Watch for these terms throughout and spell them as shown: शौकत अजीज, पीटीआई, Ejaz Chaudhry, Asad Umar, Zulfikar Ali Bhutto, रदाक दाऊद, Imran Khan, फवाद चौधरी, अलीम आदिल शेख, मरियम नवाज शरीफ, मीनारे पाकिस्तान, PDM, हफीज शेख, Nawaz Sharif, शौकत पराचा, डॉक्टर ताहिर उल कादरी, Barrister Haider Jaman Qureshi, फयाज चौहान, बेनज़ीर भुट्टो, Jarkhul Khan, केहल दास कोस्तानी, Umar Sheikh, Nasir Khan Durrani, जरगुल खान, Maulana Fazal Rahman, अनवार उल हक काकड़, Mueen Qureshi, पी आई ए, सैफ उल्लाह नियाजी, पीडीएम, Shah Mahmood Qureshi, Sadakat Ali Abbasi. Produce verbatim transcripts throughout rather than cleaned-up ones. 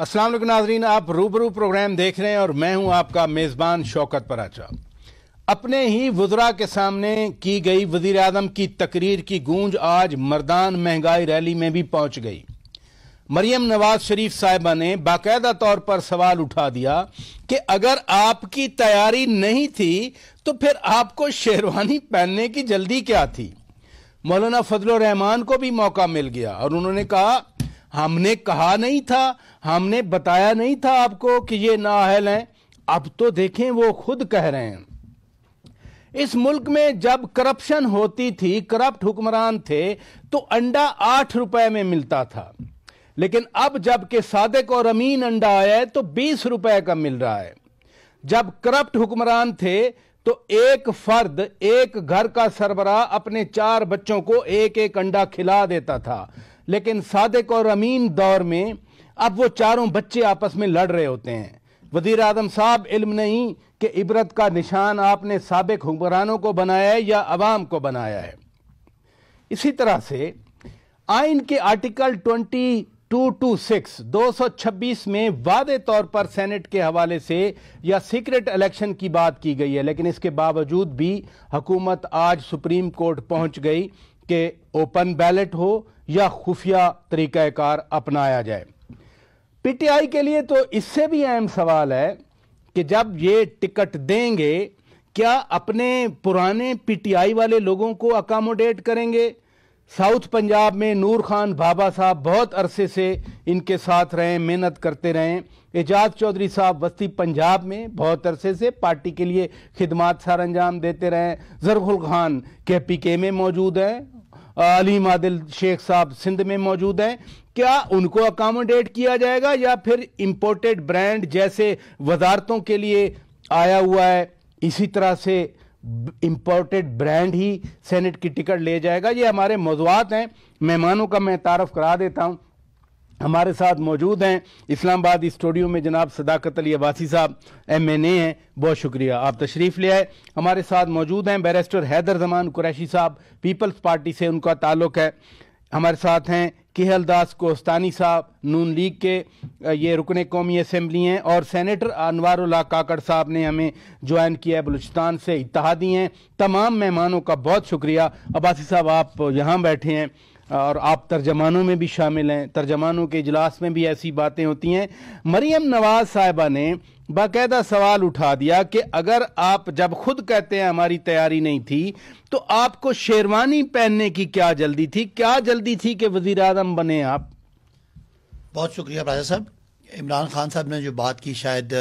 अस्सलाम वालेकुम नाज़रीन, आप रूबरू प्रोग्राम देख रहे हैं और मैं हूं आपका मेज़बान शौकत पराचा। अपने ही वज़रा के सामने की गई वज़ीर आज़म की तकरीर की गूंज आज मर्दान महंगाई रैली में भी पहुंच गई। मरियम नवाज शरीफ साहिबा ने बाकायदा तौर पर सवाल उठा दिया कि अगर आपकी तैयारी नहीं थी तो फिर आपको शेरवानी पहनने की जल्दी क्या थी। मौलाना फजल रहमान को भी मौका मिल गया और उन्होंने कहा हमने कहा नहीं था, हमने बताया नहीं था आपको कि ये नाअहल हैं, अब तो देखें वो खुद कह रहे हैं। इस मुल्क में जब करप्शन होती थी, करप्ट हुक्मरान थे तो अंडा आठ रुपए में मिलता था, लेकिन अब जबकि सादिक और अमीन अंडा आया है तो बीस रुपए का मिल रहा है। जब करप्ट हुक्मरान थे तो एक फर्द, एक घर का सरबराह अपने चार बच्चों को एक एक अंडा खिला देता था, लेकिन सादिक और अमीन दौर में अब वो चारों बच्चे आपस में लड़ रहे होते हैं। वजीर आज़म साहब, इल्म नहीं कि इबरत का निशान आपने साबिक हुक्मरानों को बनाया है या अवाम को बनाया है। इसी तरह से आइन के आर्टिकल बाईस सौ छब्बीस दो सौ छब्बीस में वादे तौर पर सेनेट के हवाले से या सीक्रेट इलेक्शन की बात की गई है, लेकिन इसके बावजूद भी हुकूमत आज सुप्रीम कोर्ट पहुंच गई कि ओपन बैलेट हो या खुफिया तरीक़ाकार अपनाया जाए। पीटीआई के लिए तो इससे भी अहम सवाल है कि जब ये टिकट देंगे क्या अपने पुराने पीटीआई वाले लोगों को अकामोडेट करेंगे। साउथ पंजाब में नूर खान बाबा साहब बहुत अरसे से इनके साथ रहे, मेहनत करते रहे। एजाज चौधरी साहब वस्ती पंजाब में बहुत अरसे से पार्टी के लिए खिदमात सर अंजाम देते रहे। जरखुल खान के पी के में मौजूद हैं, अलीम आदिल शेख साहब सिंध में मौजूद हैं। क्या उनको अकामोडेट किया जाएगा या फिर इम्पोर्टेड ब्रांड जैसे वजारतों के लिए आया हुआ है, इसी तरह से इम्पोर्टेड ब्रांड ही सेनेट की टिकट ले जाएगा। ये हमारे मौजूद हैं। मेहमानों का मैं तारफ़ करा देता हूँ। हमारे साथ मौजूद हैं इस्लामाबाद स्टूडियो में जनाब सदाकत अली अब्बासी साहब, एम एन ए हैं। बहुत शुक्रिया आप तशरीफ़ ले आए। हमारे साथ मौजूद हैं बैरिस्टर हैदर जमान कुरैशी साहब, पीपल्स पार्टी से उनका ताल्लुक है। हमारे साथ हैं केहल दास कोस्तानी साहब, नून लीग के ये रुकने कौमी असम्बली हैं, और सेनेटर अनवार उल हक काकड़ साहब ने हमें ज्वाइन किया है बलूचिस्तान से, इत्तेहादी हैं। तमाम मेहमानों का बहुत शुक्रिया। अब्बासी साहब, आप यहाँ बैठे हैं और आप तर्जमानों में भी शामिल हैं। तर्जमानों के इजलास में भी ऐसी बातें होती हैं। मरियम नवाज साहिबा ने बाकायदा सवाल उठा दिया कि अगर आप जब खुद कहते हैं हमारी तैयारी नहीं थी तो आपको शेरवानी पहनने की क्या जल्दी थी, क्या जल्दी थी कि वज़ीर आज़म बने आप। बहुत शुक्रिया राजा साहब। इमरान खान साहब ने जो बात की, शायद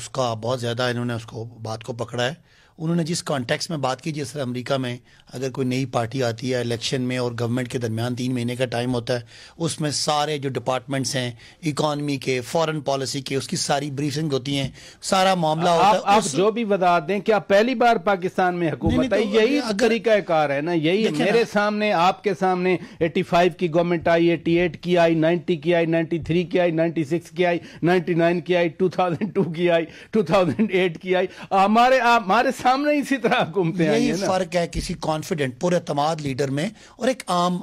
उसका बहुत ज़्यादा इन्होंने उसको बात को पकड़ा है। उन्होंने जिस कॉन्टेक्स्ट में बात की, जिस तरह अमेरिका में अगर कोई नई पार्टी आती है इलेक्शन में और गवर्नमेंट के दरमियान तीन महीने का टाइम होता है, उसमें सारे जो डिपार्टमेंट्स हैं इकॉनमी के, फॉरेन पॉलिसी के, उसकी सारी ब्रीफिंग होती हैं, सारा मामला होता है। आप जो भी बता दें, क्या पहली बार पाकिस्तान में हुकूमत आई, यही तरीक़ाकार है ना, यही मेरे सामने आपके सामने एटी फाइव की गवर्नमेंट आई, एटी एट की आई, नाइन्टी की आई, नाइन्टी थ्री की आई, नाइन्टी सिक्स की आई, नाइन्टी नाइन की आई, टू थाउजेंड टू की आई, टू थाउजेंड एट की आई, हमारे हमारे सामने इसी तरह घूमते हैं। यही फर्क है किसी कॉन्फिडेंट पुरएतमाद लीडर में और एक आम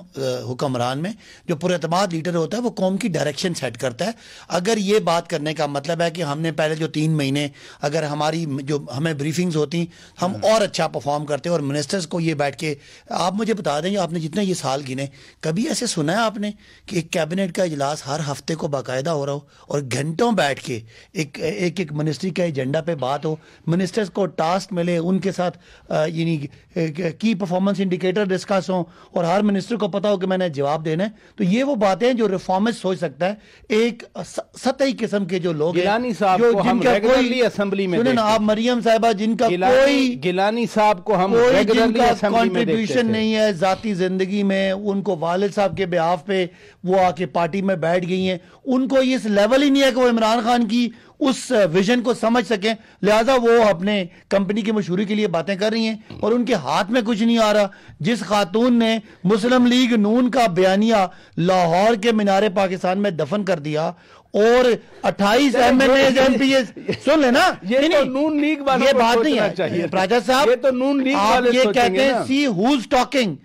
हुक्मरान में। जो पुरएतमाद लीडर होता है वो कौम की डायरेक्शन सेट करता है। अगर ये बात करने का मतलब है कि हमने पहले जो तीन महीने अगर हमारी जो हमें ब्रीफिंग्स होती, हम और अच्छा परफॉर्म करते और मिनिस्टर्स को ये बैठ के, आप मुझे बता दें आपने जितने ये साल गिने, कभी ऐसे सुना है आपने कि एक कैबिनेट का इजलास हर हफ्ते को बाकायदा हो रहा हो और घंटों बैठ के एक एक एक मिनिस्ट्री का एजेंडा पे बात हो, मिनिस्टर्स को टास्क में ले, उनके साथ यानी की परफॉर्मेंस इंडिकेटर डिस्कस हो और हर मिनिस्टर को पता हो कि मैंने जवाब देना है। तो ये वो बातें जो रिफॉर्मिस्ट सोच सकता है, एक सतही किस्म के जो लोग गिलानी साहब को हम रेगुलरली असेंबली में देखते हैं। आप मरियम साहिबा जिनका कोई गिलानी साहब को हम रेगुलरली असेंबली में कंट्रीब्यूशन नहीं है जाती जिंदगी में, उनको वालिद साहब के बिहाफ पे वो आके पार्टी में बैठ गई हैं, उनको इस लेवल ही नहीं है कि वो इमरान खान की उस विजन को समझ सकें, लिहाजा वो अपने कंपनी की मशहूरी के लिए बातें कर रही हैं और उनके हाथ में कुछ नहीं आ रहा। जिस खातून ने मुस्लिम लीग नून का बयानिया लाहौर के मीनारे पाकिस्तान में दफन कर दिया और अट्ठाईस MNAs MPs, सुन लेना, ये तो नून लीग वाले, ये बात नहीं है प्राजा साहब, ये तो नून लीग वाले कहते हैं, सी हूज टॉकिंग।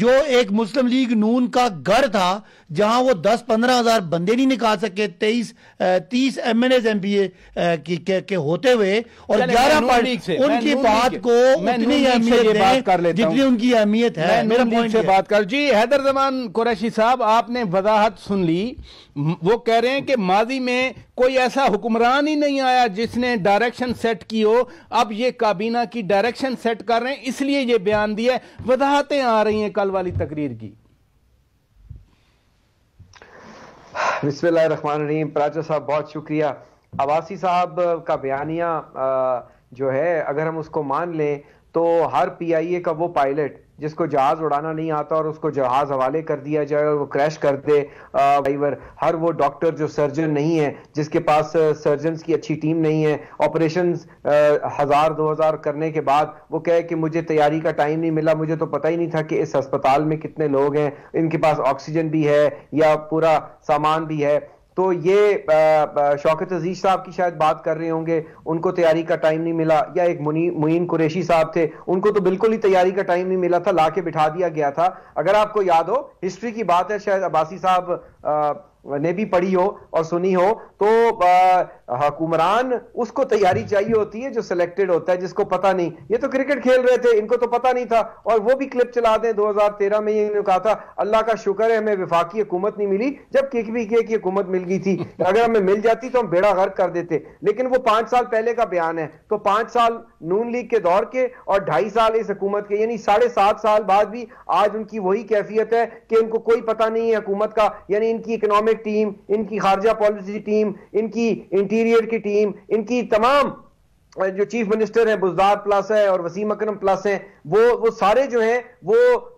जो एक मुस्लिम लीग नून का घर था, जहां वो दस पंद्रह हजार बंदे नहीं निकाल सके, तेईस तीस M N S M P A के होते हुए, और ग्यारह पार्टी उनकी बात को उतनी अहमियत है जितनी उनकी अहमियत है। मेरा पॉइंट से बात कर जी हैदर जमान कुरैशी साहब, आपने वजाहत सुन ली। वो कह रहे हैं कि माजी में कोई ऐसा हुक्मरान ही नहीं आया जिसने डायरेक्शन सेट की हो, अब ये काबीना की डायरेक्शन सेट कर रहे हैं, इसलिए ये बयान दिया। वजाहतें आ रही हैं कल वाली तकरीर की। बिस्मिल्लाहिर्रहमानिर्रहीम। प्राचा साहब बहुत शुक्रिया। अब्बासी साहब का बयानिया जो है अगर हम उसको मान लें तो हर पी आई ए का वो पायलट जिसको जहाज उड़ाना नहीं आता और उसको जहाज हवाले कर दिया जाए और वो क्रैश कर दे ड्राइवर, हर वो डॉक्टर जो सर्जन नहीं है, जिसके पास सर्जन की अच्छी टीम नहीं है, ऑपरेशन हजार दो हजार करने के बाद वो कहे कि मुझे तैयारी का टाइम नहीं मिला, मुझे तो पता ही नहीं था कि इस अस्पताल में कितने लोग हैं, इनके पास ऑक्सीजन भी है या पूरा सामान भी है। तो ये शौकत अजीज साहब की शायद बात कर रहे होंगे, उनको तैयारी का टाइम नहीं मिला, या एक मुईन कुरैशी साहब थे, उनको तो बिल्कुल ही तैयारी का टाइम नहीं मिला था, लाके बिठा दिया गया था। अगर आपको याद हो, हिस्ट्री की बात है, शायद अब्बासी साहब ने भी पढ़ी हो और सुनी हो, तो हुक्मरान उसको तैयारी चाहिए होती है जो सिलेक्टेड होता है, जिसको पता नहीं। ये तो क्रिकेट खेल रहे थे, इनको तो पता नहीं था, और वो भी क्लिप चला दें दो हज़ार तेरह में, ये कहा था अल्लाह का शुक्र है हमें वफाकी हुकूमत नहीं मिली, जब केबीके की हुकूमत मिल गई थी, अगर हमें मिल जाती तो हम बेड़ा गर्क कर देते। लेकिन वो पांच साल पहले का बयान है, तो पांच साल नून लीग के दौर के और ढाई साल इस हुकूमत के, यानी साढ़े सात साल बाद भी आज उनकी वही कैफियत है कि इनको कोई पता नहीं है हुकूमत का, यानी इनकी इकोनॉमिक टीम, इनकी खारजा पॉलिसी टीम, इनकी इंटीरियर की टीम, इनकी तमाम जो चीफ मिनिस्टर है, बुजदार प्लस है और वसीम अकरम प्लस है, वो वो सारे जो हैं वो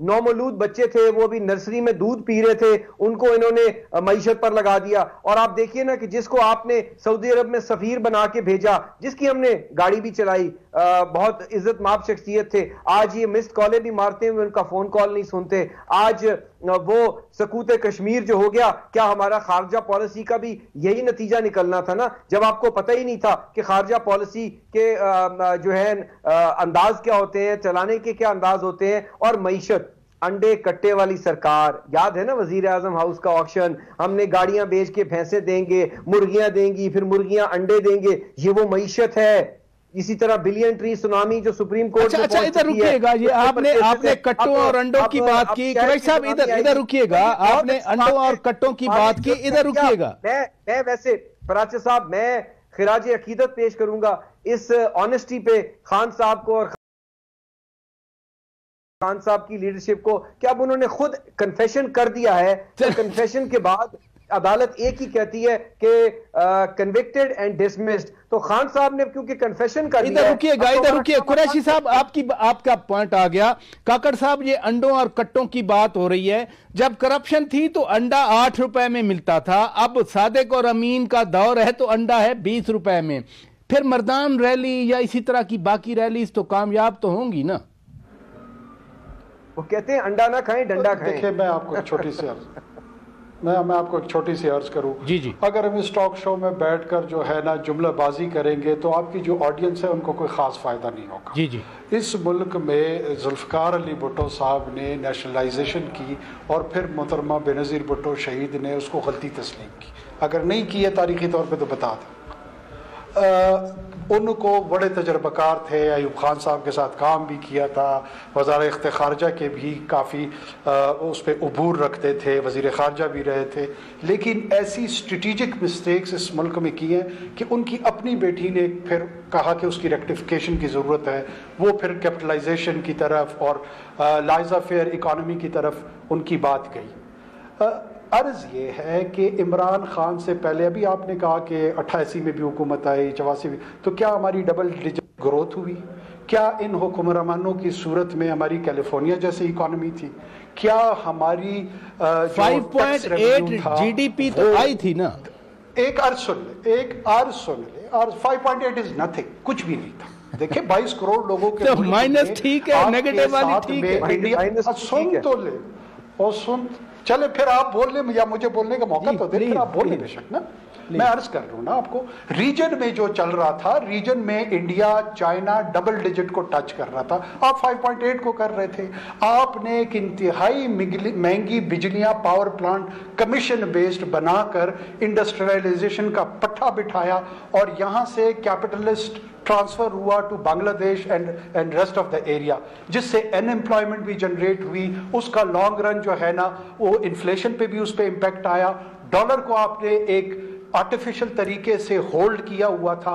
नौमौलूद बच्चे थे, वो भी नर्सरी में दूध पी रहे थे, उनको इन्होंने मईशत पर लगा दिया। और आप देखिए ना कि जिसको आपने सऊदी अरब में सफीर बना के भेजा, जिसकी हमने गाड़ी भी चलाई, आ, बहुत इज्जत माप शख्सियत थे, आज ये मिस्ड कॉलें भी मारते हुए उनका फोन कॉल नहीं सुनते। आज वो सकूत कश्मीर जो हो गया, क्या हमारा खारजा पॉलिसी का भी यही नतीजा निकलना था ना, जब आपको पता ही नहीं था कि खारजा पॉलिसी के आ, जो है आ, अंदाज क्या होते हैं, चलाने के क्या अंदाज होते हैं। और मईशत अंडे कट्टे वाली सरकार, याद है ना वजीर आजम हाउस का ऑक्शन, हमने गाड़ियां बेच के भैंसे देंगे, मुर्गियां देंगी, फिर मुर्गियां अंडे देंगे, ये वो मईशत है। इसी तरह बिलियन ट्री सुनामी जो सुप्रीम कोर्ट, अच्छा इधर रुकिएगा, ये आपने आपने कट्टों और अंडों की बात की, कुरैशी साहब इधर इधर रुकिएगा, आपने अंडों और कट्टों की बात की, इधर रुकिएगा। मैं मैं वैसे प्राचा साहब मैं खिराज अकीदत पेश करूंगा इस ऑनेस्टी पे खान साहब को और खान साहब की लीडरशिप को, कि अब उन्होंने खुद कन्फेशन कर दिया है, तो कन्फेशन के बाद अदालत एक ही कहती है कि कन्विक्टेड एंड डिसमिस्ड। तो खान साहब ने क्योंकि कन्फेशन कर दिया। इधर रुकिएगा, इधर रुकिए कुरैशी साहब, आपकी आपका पॉइंट आ गया। काकड़ साहब, ये अंडों और कट्टों की बात हो रही है, जब करप्शन थी तो अंडा आठ रुपए में मिलता था, अब सादिक और अमीन का दौर है तो अंडा है बीस रुपए में, फिर मर्दान रैली या इसी तरह की बाकी रैलीज तो कामयाब तो होंगी ना। वो कहते हैं अंडा ना खाएं डंडा खाएं। देखिए मैं आपको एक छोटी सी मैं मैं आपको एक छोटी सी अर्ज करूं, जी जी अगर हम इस टॉक शो में बैठकर जो है ना जुमलाबाजी करेंगे तो आपकी जो ऑडियंस है उनको कोई खास फायदा नहीं होगा। जी जी इस मुल्क में जुल्फकार अली भुट्टो साहब ने नेशनलाइजेशन की और फिर मोहतरमा बेनज़ीर भुट्टो शहीद ने उसको गलती तस्लीम की, अगर नहीं की है तारीखी तौर पर तो बता दें। आ, उनको बड़े तजर्बकार थे, अयूब खान साहब के साथ काम भी किया था, वज़ारत ख़ारजा के भी काफ़ी उस पर उबूर रखते थे, वज़ीर ख़ारजा भी रहे थे, लेकिन ऐसी स्ट्रेटिजिक मिस्टेक्स इस मुल्क में की हैं कि उनकी अपनी बेटी ने फिर कहा कि उसकी रेक्टिफिकेशन की ज़रूरत है, वो फिर कैपिटलाइजेशन की तरफ और लाइजा फेयर इकानमी की तरफ उनकी बात गई। अर्ज़ ये है कि इमरान खान से पहले, अभी आपने कहा कि अट्ठासी में भी हुकूमत आई, चौरासी में, तो क्या हमारी डबल डिजिट ग्रोथ हुई? क्या इन हुक्मरानों की सूरत में हमारी कैलिफोर्निया जैसी इकॉनमी थी? क्या हमारी फाइव पॉइंट एट जीडीपी तो आई थी ना? एक अर्ज सुन ले, एक अर्ज सुन ले, और five point eight is nothing, कुछ भी नहीं था। देखिए बाईस करोड़ लोगों के तो माइनस, ठीक है, नेगेटिव वाली ठीक है, सुन तो ले और सुन, चले फिर आप बोलने या मुझे बोलने का मौका तो दे, फिर आप बोलिए बेशक ना। मैं अर्ज कर रहा हूँ ना आपको, रीजन में जो चल रहा था, रीजन में इंडिया चाइना डबल डिजिट को टच कर रहा था, आप फाइव पॉइंट एट को कर रहे थे। आपने एक इंतहाई महंगी बिजलियाँ पावर प्लांट कमीशन बेस्ड बनाकर इंडस्ट्रियलाइजेशन का पट्टा बिठाया और यहाँ से कैपिटलिस्ट ट्रांसफर हुआ to Bangladesh and and rest of the area, जिससे अनएम्प्लॉयमेंट भी जनरेट हुई। उसका लॉन्ग रन जो है ना वो इन्फ्लेशन पे भी उस पर इम्पैक्ट आया। डॉलर को आपने एक आर्टिफिशियल तरीके से होल्ड किया हुआ था।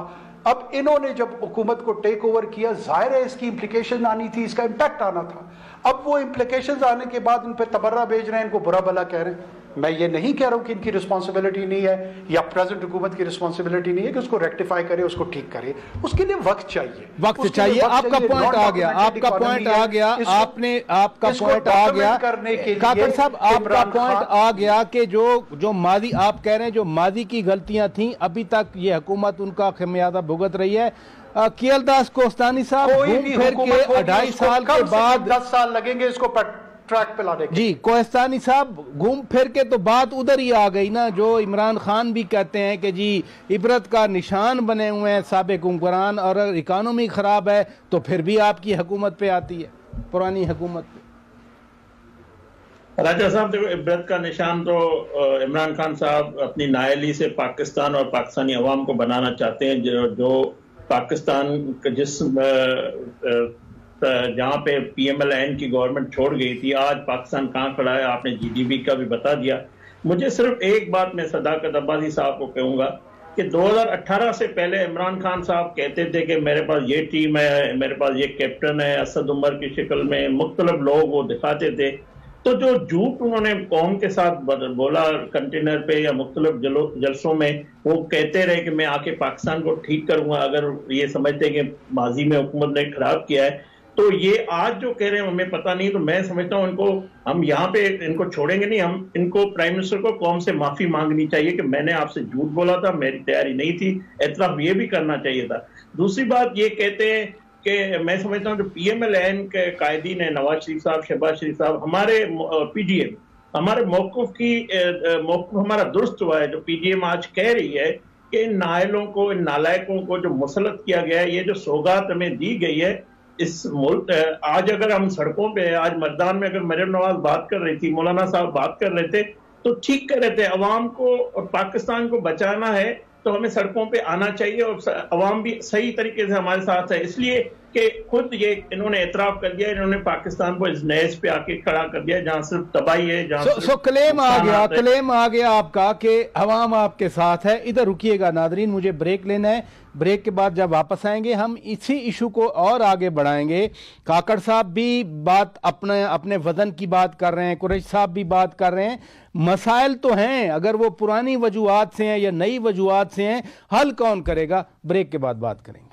अब इन्होंने जब हुकूमत को टेक ओवर किया, जाहिर है इसकी इम्प्लीकेशन आनी थी, इसका इम्पैक्ट आना था। अब वो इम्प्लीकेशन आने के बाद इन पर तबर्रा भेज रहे हैं, इनको बुरा भला कह रहे हैं। मैं ये नहीं कह रहा हूँ कि इनकी रिस्पॉन्सिबिलिटी नहीं है या प्रेजेंट हुकूमत की रिस्पॉन्सिबिलिटी नहीं है कि उसको रेक्टिफाई करे, उसको ठीक करे, उसके लिए वक्त चाहिए, वक्त चाहिए। आपका पॉइंट आ गया, आपका पॉइंट आ गया, आपने आपका पॉइंट आ गया काकड़ साहब, आपका पॉइंट आ गया कि जो जो माजी आप कह रहे हैं, जो माजी की गलतियां थी अभी तक ये हुकूमत उनका खमियाजा भुगत रही है। केहल दास कोस्तानी साहब अढ़ाई साल के बाद दस साल लगेंगे इसको ट्रैक पे लाने के। जी कोस्तानी साहब, घूम फिर के तो बात उधर ही आ गई ना, जो इमरान खान भी कहते हैं कि जी इबरत का निशान बने हुए हैं साबिक हुक्मरान, और अगर इकानमी खराब है तो फिर भी आपकी हुकूमत पे आती है, पुरानी हुकूमत पे। राजा साहब देखो, इबरत का निशान तो इमरान खान साहब अपनी नायली से पाकिस्तान और पाकिस्तानी अवाम को बनाना चाहते हैं, जो, जो पाकिस्तान जिस जहाँ पे पी एम एल एन की गवर्नमेंट छोड़ गई थी, आज पाकिस्तान कहाँ खड़ा है आपने जी डी पी का भी बता दिया। मुझे सिर्फ एक बात मैं सदाकत अब्बासी साहब को कहूँगा कि दो हज़ार अठारह से पहले इमरान खान साहब कहते थे कि मेरे पास ये टीम है, मेरे पास ये कैप्टन है, असद उमर की शक्ल में मुख्तलिफ लोग वो दिखाते थे। तो जो झूठ उन्होंने कौम के साथ बोला कंटेनर पे या मुख्तलिफ जलसों में, वो कहते रहे कि मैं आके पाकिस्तान को ठीक करूँगा, अगर ये समझते कि माजी में हुकूमत ने खराब किया है तो ये आज जो कह रहे हैं हमें पता नहीं। तो मैं समझता हूं इनको, हम यहाँ पे इनको छोड़ेंगे नहीं, हम इनको प्राइम मिनिस्टर को कौम से माफी मांगनी चाहिए कि मैंने आपसे झूठ बोला था, मेरी तैयारी नहीं थी, एतराफ ये भी करना चाहिए था। दूसरी बात ये कहते हैं कि मैं समझता हूँ जो पी एम एल एन के कायदीन है नवाज शरीफ साहब, शहबाज शरीफ साहब, हमारे पी डी एम हमारे मौकूफ की मौकूफ हमारा दुरुस्त हुआ है। जो पी डी एम आज कह रही है कि इन नायलों को, इन नालायकों को जो मुसलत किया गया है, ये जो सौगात हमें दी गई है इस मुल्क, आज अगर हम सड़कों पे, आज मर्दान में अगर मरियम नवाज बात कर रही थी, मौलाना साहब बात कर रहे थे, तो ठीक कर रहे थे। अवाम को और पाकिस्तान को बचाना है तो हमें सड़कों पे आना चाहिए और अवाम भी सही तरीके से हमारे साथ है। इसलिए कि खुद ये इन्होंने एतराफ कर दिया, इन्होंने पाकिस्तान को इस नहज पे आके खड़ा कर दिया जहाँ सिर्फ तबाही है, जहाँ सो, सो क्लेम आ गया, क्लेम आ गया आपका कि अवाम आपके साथ है। इधर रुकिएगा नादरीन, मुझे ब्रेक लेना है, ब्रेक के बाद जब वापस आएंगे हम इसी इशू को और आगे बढ़ाएंगे। काकड़ साहब भी बात अपने अपने वजन की बात कर रहे हैं, कुरैशी साहब भी बात कर रहे हैं, मसाइल तो हैं, अगर वो पुरानी वजूहत से हैं या नई वजूहत से हैं, हल कौन करेगा। ब्रेक के बाद बात करेंगे।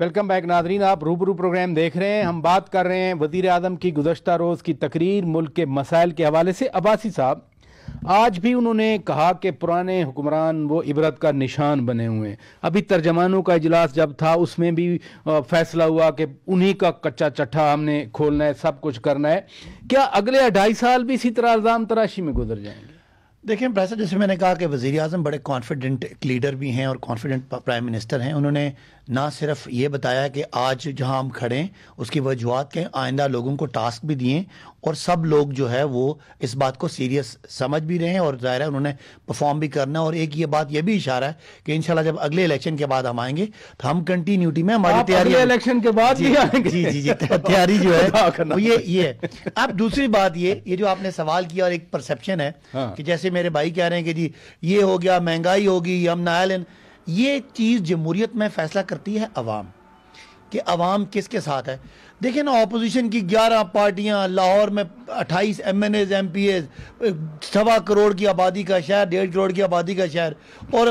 वेलकम बैक नादरीन, आप रूबरू प्रोग्राम देख रहे हैं, हम बात कर रहे हैं वज़ीर आज़म की गुज़श्ता रोज़ की तकरीर मुल्क के मसाइल के हवाले से। अब्बासी साहब, आज भी उन्होंने कहा कि पुराने हुक्मरान वो इबरत का निशान बने हुए हैं। अभी तर्जमानों का इजलास जब था उसमें भी फैसला हुआ कि उन्हीं का कच्चा चट्ठा हमने खोलना है, सब कुछ करना है। क्या अगले ढाई साल भी इसी तरह इल्ज़ाम तराशी में गुजर जाएंगे? देखिए भाई, जैसे मैंने कहा कि वज़ीर आज़म बड़े कॉन्फिडेंट लीडर भी हैं और कॉन्फिडेंट प्राइम मिनिस्टर हैं। उन्होंने ना सिर्फ ये बताया कि आज जहां हम खड़े हैं उसकी वजूहत के आइंदा लोगों को टास्क भी दिए और सब लोग जो है वो इस बात को सीरियस समझ भी रहे हैं और ज़ाहिर है उन्होंने परफॉर्म भी करना। और एक ये बात ये भी इशारा है कि इंशाल्लाह जब अगले इलेक्शन के बाद हम आएंगे तो हम कंटिन्यूटी में हमारी तैयारी, इलेक्शन के बाद जी जी जी, जी तैयारी जो है वो ये ये है। अब दूसरी बात ये ये जो आपने सवाल किया और एक परसेप्शन है कि जैसे मेरे भाई कह रहे हैं कि जी ये हो गया, महंगाई होगी, हम नायल, ये चीज़ जमहूरियत में फैसला करती है अवाम कि अवाम किसके साथ है। देखिए ना, अपोजिशन की ग्यारह पार्टियां, लाहौर में अट्ठाईस MNAs, MPAs, सवा करोड़ की आबादी का शहर, डेढ़ करोड़ की आबादी का शहर, और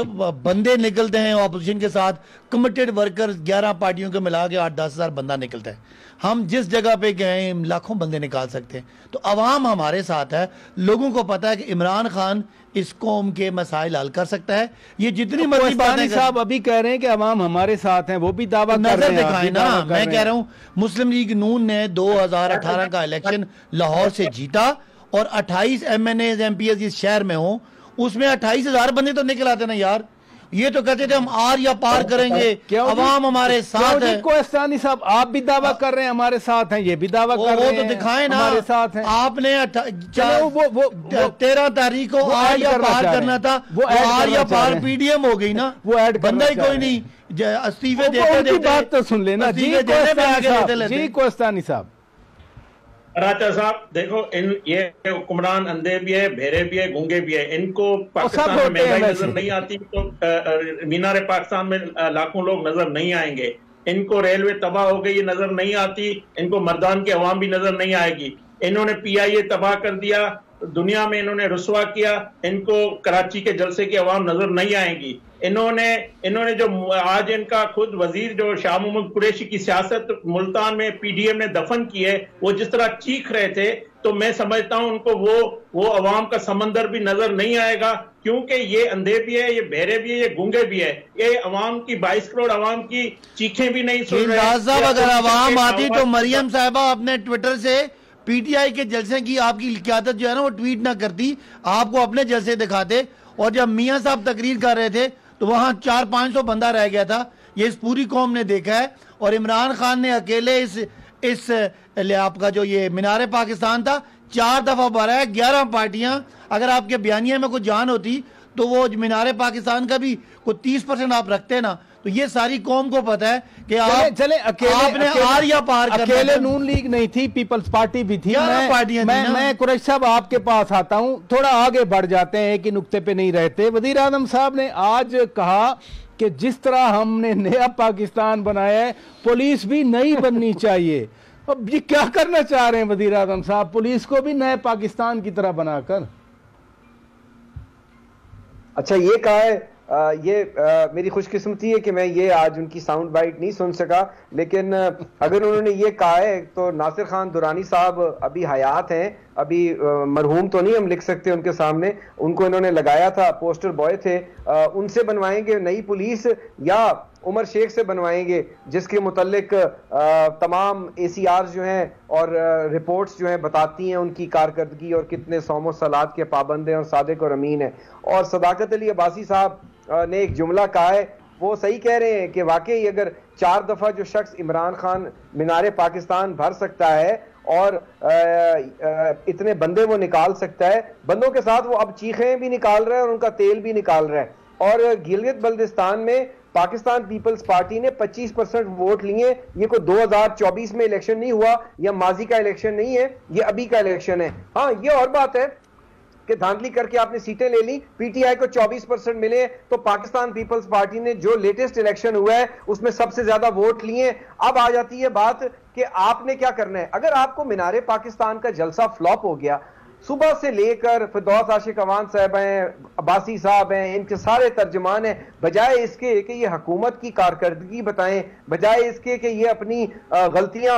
बंदे निकलते हैं अपोजिशन के साथ, कमिटेड वर्कर्स ग्यारह पार्टियों के मिला के आठ दस हज़ार बंदा निकलता है। हम जिस जगह पे गए लाखों बंदे निकाल सकते हैं। तो अवाम हमारे साथ है, लोगों को पता है कि इमरान खान इस कौम के मसाइल हल कर सकता है। ये जितनी तो मर्जी बातें साहब अभी कह रहे हैं कि अवाम हमारे साथ हैं, वो भी दावा कर रहे हैं, दिखाएं ना। मैं कह रहा हूँ मुस्लिम लीग नून ने दो हज़ार अठारह का इलेक्शन लाहौर से जीता और अट्ठाईस MNAs MPs जिस शहर में हो उसमें अट्ठाईस हजार बंदे तो निकल आते ना यार। ये तो कहते थे हम आर या पार करेंगे, अवाम हमारे साथ है। कोहिस्तानी साहब आप भी दावा कर रहे हैं हमारे साथ हैं, ये भी दावा कर रहे हैं, वो तो दिखाएं ना हमारे साथ हैं। आपने तेरह तारीख को आर या पार करना था, वो आर या पार पीडीएम हो गई ना, वो ऐड बंदा ही कोई नहीं। इस्तीफे देते बात तो सुन लेना जी कोहिस्तानी साहब। राजा साहब देखो इन ये हुक्मरान अंधे भी है, भेड़े भी है, गूंगे भी है, इनको पाकिस्तान में महंगाई नजर नहीं आती तो मीनारे पाकिस्तान में लाखों लोग नजर नहीं आएंगे। इनको रेलवे तबाह हो गई ये नजर नहीं आती, इनको मर्दान की अवाम भी नजर नहीं आएगी। इन्होंने पी आई ए तबाह कर दिया, दुनिया में इन्होंने रुसवा किया, इनको कराची के जलसे की अवाम नजर नहीं आएगी। इन्होंने इन्होंने जो आज इनका खुद वजीर जो शाह महमूद कुरैशी की सियासत मुल्तान में पीडीएम ने दफन की है, वो जिस तरह चीख रहे थे तो मैं समझता हूं उनको वो वो अवाम का समंदर भी नजर नहीं आएगा, क्योंकि ये अंधे भी है, ये बहरे भी है, ये गूंगे भी है, ये अवाम की बाईस करोड़ अवाम की चीखें भी नहीं सुन रहे। अगर अवाम आती तो मरियम साहिबा आपने ट्विटर से पीटीआई के जलसे की आपकी क्यादत जो है ना वो ट्वीट ना करती, आपको अपने जलसे दिखाते। और जब मियां साहब तकरीर कर रहे थे तो वहां चार पाँच सौ बंदा रह गया था, ये इस पूरी कौम ने देखा है। और इमरान खान ने अकेले इस इस आपका जो ये मीनारे पाकिस्तान था चार दफा भरा है, ग्यारह पार्टियां। अगर आपके बयानिया में कुछ जान होती तो वो मीनारे पाकिस्तान का भी कोई तीस परसेंट आप रखते ना। तो ये सारी कौम को पता है कि आप चले अकेले, आपने अकेले, आर या पार करना। अकेले नून लीग नहीं थी, पीपल्स पार्टी भी थी। मैं पार्टियां मैं, मैं कुरैशी साहब आपके पास आता हूं, थोड़ा आगे बढ़ जाते हैं, एक ही नुक्ते पे नहीं रहते। वजीर आजम साहब ने आज कहा कि जिस तरह हमने नया पाकिस्तान बनाया है पुलिस भी नई बननी चाहिए। अब ये क्या करना चाह रहे हैं वजीर आजम साहब, पुलिस को भी नए पाकिस्तान की तरह बनाकर? अच्छा ये कहा है आ, ये आ, मेरी खुशकिस्मती है कि मैं ये आज उनकी साउंड बाइट नहीं सुन सका, लेकिन अगर उन्होंने ये कहा है तो नासिर खान दुरानी साहब अभी हयात हैं, अभी मरहूम तो नहीं हम लिख सकते उनके सामने, उनको इन्होंने लगाया था, पोस्टर बॉय थे, आ, उनसे बनवाएंगे नई पुलिस या उमर शेख से बनवाएंगे जिसके मुतल्लिक तमाम ए सी आर जो हैं और रिपोर्ट्स जो हैं बताती हैं उनकी कारकर्दगी और कितने सौमो सलात के पाबंद हैं और सादिक और अमीन हैं। और सदाकत अली अब्बासी साहब ने एक जुमला कहा है, वो सही कह रहे हैं कि वाकई अगर चार दफ़ा जो शख्स इमरान खान मीनारे पाकिस्तान भर सकता है और आ, आ, इतने बंदे वो निकाल सकता है, बंदों के साथ वो अब चीखें भी निकाल रहे हैं और उनका तेल भी निकाल रहे हैं। और गिलगित बल्दिस्तान में पाकिस्तान पीपल्स पार्टी ने पच्चीस परसेंट वोट लिए। ये कोई दो हज़ार चौबीस में इलेक्शन नहीं हुआ या माजी का इलेक्शन नहीं है, ये अभी का इलेक्शन है। हाँ ये और बात है कि धांधली करके आपने सीटें ले ली, पीटीआई को चौबीस परसेंट मिले, तो पाकिस्तान पीपल्स पार्टी ने जो लेटेस्ट इलेक्शन हुआ है उसमें सबसे ज्यादा वोट लिए। अब आ जाती है बात कि आपने क्या करना है। अगर आपको मीनारे पाकिस्तान का जलसा फ्लॉप हो गया, सुबह से लेकर फिरदौस आशिक अवान साहब हैं, अब्बासी साहब हैं, इनके सारे तर्जमान हैं, बजाय इसके कि ये हकूमत की कारकर्दगी बताएं, बजाय इसके कि ये अपनी गलतियां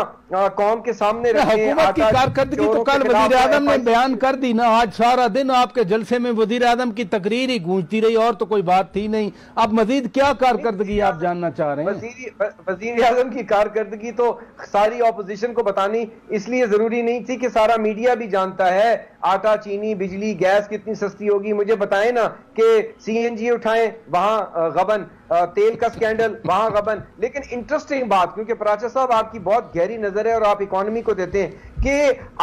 कौम के सामने रखें। हुकूमत की कारकर्दगी तो कल वजीर आजम ने बयान कर दी ना, आज सारा दिन आपके जलसे में वजीर आजम की तकरीर ही गूंजती रही और तो कोई बात थी नहीं। अब मजीद क्या कारकर्दगी आप जानना चाह रहे हैं? वजीर आजम की कारकर्दगी तो सारी ऑपोजिशन को बतानी इसलिए जरूरी नहीं थी कि सारा मीडिया भी जानता है आटा, चीनी, बिजली, गैस कितनी सस्ती होगी। मुझे बताएं ना कि सीएनजी उठाएं, वहां गबन, तेल का स्कैंडल, वहां गबन। लेकिन इंटरेस्टिंग बात, क्योंकि प्राचा साहब आपकी बहुत गहरी नजर है और आप इकोनॉमी को देते हैं, कि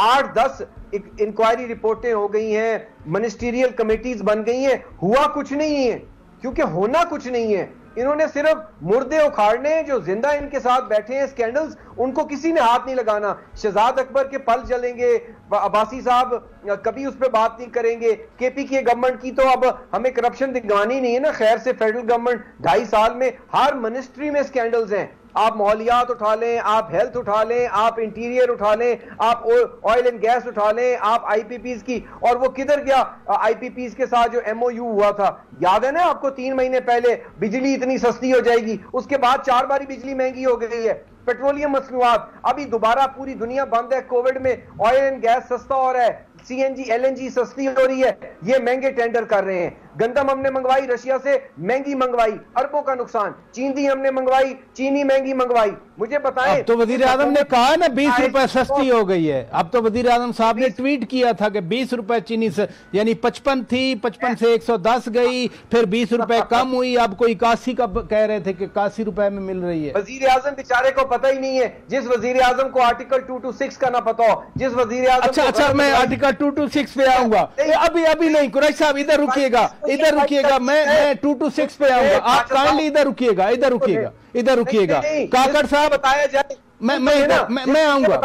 आठ दस इंक्वायरी रिपोर्टें हो गई हैं, मिनिस्टीरियल कमेटीज बन गई हैं, हुआ कुछ नहीं है, क्योंकि होना कुछ नहीं है। इन्होंने सिर्फ मुर्दे उखाड़ने हैं, जो जिंदा इनके साथ बैठे हैं स्कैंडल्स, उनको किसी ने हाथ नहीं लगाना। शहजाद अकबर के पल जलेंगे, अब्बासी साहब कभी उस पर बात नहीं करेंगे। केपी की गवर्नमेंट की तो अब हमें करप्शन दिखवानी नहीं है ना, खैर से फेडरल गवर्नमेंट ढाई साल में हर मिनिस्ट्री में स्कैंडल्स हैं। आप माहौलियात उठा लें, आप हेल्थ उठा लें, आप इंटीरियर उठा लें, आप ऑयल एंड गैस उठा लें, आप आईपीपीज की, और वो किधर गया आईपीपीज के साथ जो एमओयू हुआ था, याद है ना आपको, तीन महीने पहले बिजली इतनी सस्ती हो जाएगी, उसके बाद चार बारी बिजली महंगी हो गई है। पेट्रोलियम मसनूआत, अभी दोबारा पूरी दुनिया बंद है कोविड में, ऑयल एंड गैस सस्ता हो रहा है, सीएनजी, एलएनजी सस्ती हो रही है, ये महंगे टेंडर कर रहे हैं। गंदम हमने मंगवाई रशिया से, महंगी मंगवाई, अरबों का नुकसान। चीनी हमने मंगवाई, चीनी महंगी मंगवाई। मुझे बताएं, अब तो वजीर आजम ने कहा ना बीस रुपए सस्ती हो गई है। अब तो वजीर आजम साहब ने ट्वीट किया था कि बीस रुपए चीनी से, यानी पचपन थी, पचपन से एक सौ दस गई, फिर बीस रुपए कम हुई, अब कोई इक्यासी का कह रहे थे कि इक्यासी रुपए में मिल रही है। वजीर आजम बेचारे को पता ही नहीं है, जिस वजीर आजम को आर्टिकल टू टू सिक्स का ना पता हो, जिस वजीर आजम। अच्छा अच्छा, मैं आर्टिकल टू टू सिक्स पे आऊंगा, अभी अभी नहीं कुरैशी साहब, इधर रुकिएगा, इधर रुकिएगा, मैं मैं टू टू सिक्स पे आऊंगा, आप काइंडली इधर रुकिएगा, इधर रुकिएगा, इधर रुकिएगा काकड़ साहब, बताया जाए मैं मैं मैं मैं आऊंगा,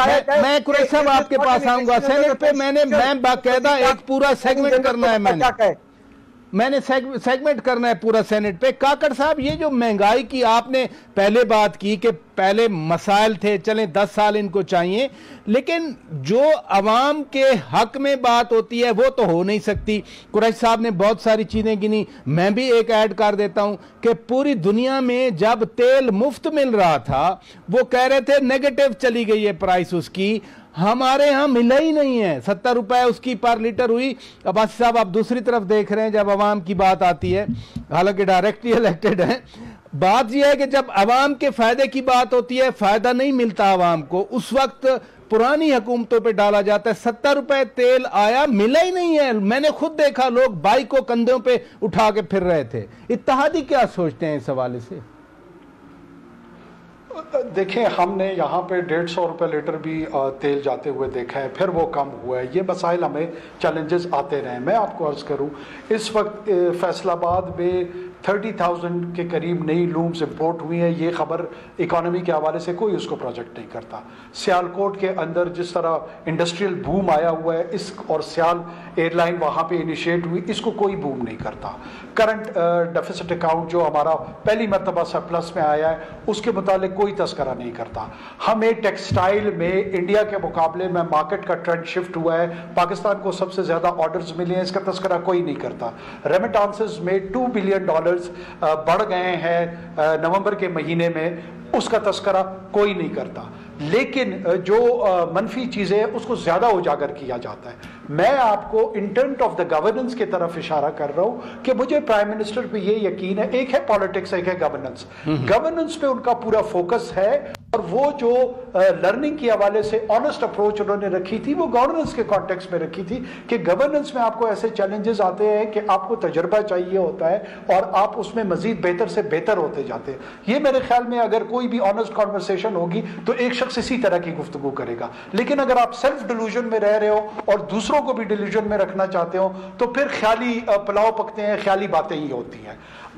मैं कुरैशी साहब आपके पास आऊंगा। सेनेट पे मैंने मैं बाकायदा एक पूरा सेगमेंट करना है, मैंने मैंने सेगमेंट करना है पूरा सेनेट पे। काकड़ साहब, ये जो महंगाई की आपने पहले बात की कि पहले मसाइल थे, चलें दस साल इनको चाहिए, लेकिन जो अवाम के हक में बात होती है वो तो हो नहीं सकती। कुरैशी साहब ने बहुत सारी चीज़ें गिनी, मैं भी एक ऐड कर देता हूं कि पूरी दुनिया में जब तेल मुफ्त मिल रहा था, वो कह रहे थे नेगेटिव चली गई है प्राइस उसकी, हमारे यहाँ मिला ही नहीं है, सत्तर रुपए उसकी पर लीटर हुई। अब्बासी साहब, आप दूसरी तरफ देख रहे हैं जब अवाम की बात आती है, हालांकि डायरेक्टली इलेक्टेड है। बात यह है कि जब अवाम के फायदे की बात होती है, फायदा नहीं मिलता अवाम को, उस वक्त पुरानी हुकूमतों पे डाला जाता है। सत्तर रुपए तेल आया, मिला ही नहीं है। मैंने खुद देखा लोग बाइक को कंधों पे उठा के फिर रहे थे। इत्तेहादी क्या सोचते हैं इस हवाले से? देखें, हमने यहाँ पे डेढ़ सौ रुपये लीटर भी तेल जाते हुए देखा है, फिर वो कम हुआ है। ये मसाइल हमें चैलेंजेस आते रहे। मैं आपको अर्ज़ करूँ, इस वक्त फैसलाबाद में थर्टी थाउजेंड के करीब नई लूम्स इम्पोर्ट हुई हैं। ये खबर इकॉनमी के हवाले से कोई उसको प्रोजेक्ट नहीं करता। सियालकोट के अंदर जिस तरह इंडस्ट्रियल बूम आया हुआ है, इस और सियाल एयरलाइन वहाँ पे इनिशिएट हुई, इसको कोई बूम नहीं करता। करंट डेफिसिट अकाउंट जो हमारा पहली मरतबा सरप्लस में आया है, उसके मुतालिक कोई तस्करा नहीं करता। हमें टेक्सटाइल में इंडिया के मुकाबले में मार्केट का ट्रेंड शिफ्ट हुआ है, पाकिस्तान को सबसे ज़्यादा ऑर्डर्स मिले हैं, इसका तस्करा कोई नहीं करता। रेमिटांसेस में टू बिलियन डॉलर बढ़ गए हैं नवंबर के महीने में, उसका तस्करा कोई नहीं करता। लेकिन जो मनफी चीज़ें हैं उसको ज़्यादा उजागर किया जाता है। मैं आपको इंटेंट ऑफ द गवर्नेंस की तरफ इशारा कर रहा हूँ कि मुझे प्राइम मिनिस्टर पे ये यकीन है, एक है पॉलिटिक्स, एक है गवर्नेंस। गवर्नेंस पे उनका पूरा फोकस है, और वो जो लर्निंग के हवाले से ऑनेस्ट अप्रोच उन्होंने रखी थी, वो गवर्नेंस के कॉन्टेक्स्ट में रखी थी कि गवर्नेंस में आपको ऐसे चैलेंजेस आते हैं कि आपको तजर्बा चाहिए होता है और आप उसमें मजीद बेहतर से बेहतर होते जाते हैं। ये मेरे ख्याल में अगर कोई भी ऑनेस्ट कॉन्वर्सेशन होगी तो एक शख्स इसी तरह की गुफ्तगू करेगा। लेकिन अगर आप सेल्फ डिल्यूजन में रह रहे हो और दूसरों को भी डिल्यूजन में रखना चाहते हो, तो फिर ख्याली पुलाव पकते हैं, ख्याली बातें ही होती हैं।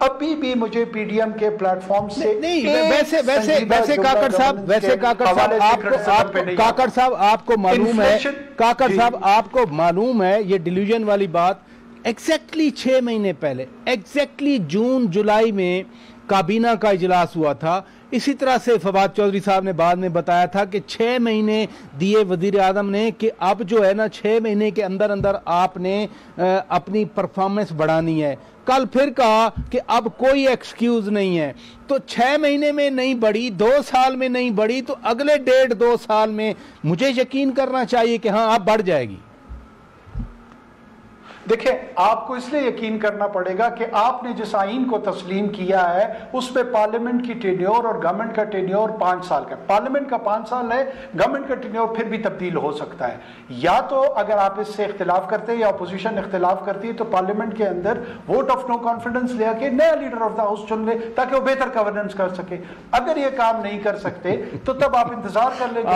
अभी भी मुझे पीडीएम के प्लेटफॉर्म से नहीं, वैसे वैसे वैसे काकड़ साहब, वैसे काकड़ साहब आपको काकड़ साहब आपको मालूम है काकड़ साहब आपको मालूम है ये डिल्यूजन वाली बात। एग्जैक्टली छह महीने पहले, एग्जैक्टली जून जुलाई में काबीना का इजलास हुआ था। इसी तरह से फवाद चौधरी साहब ने बाद में बताया था कि छः महीने दिए वजीर आजम ने कि अब जो है ना छः महीने के अंदर अंदर आपने अपनी परफॉर्मेंस बढ़ानी है। कल फिर कहा कि अब कोई एक्सक्यूज़ नहीं है। तो छः महीने में नहीं बढ़ी, दो साल में नहीं बढ़ी, तो अगले डेढ़ दो साल में मुझे यकीन करना चाहिए कि हाँ अब बढ़ जाएगी। देखिए, आपको इसलिए यकीन करना पड़ेगा कि आपने जिस आइन को तस्लीम किया है उसमें पार्लियामेंट की टेन्योर और गवर्नमेंट का टेन्योर पाँच साल का। पार्लियामेंट का पाँच साल है, गवर्नमेंट का टेन्योर फिर भी तब्दील हो सकता है। या तो अगर आप इससे इख्तिलाफ करते हैं या अपोजिशन इख्तिलाफ करती है, तो पार्लियामेंट के अंदर वोट ऑफ नो कॉन्फिडेंस ले के नया लीडर ऑफ द हाउस चुन ले, ताकि वो बेहतर गवर्नेंस कर सके। अगर ये काम नहीं कर सकते तो तब आप इंतजार कर लेंगे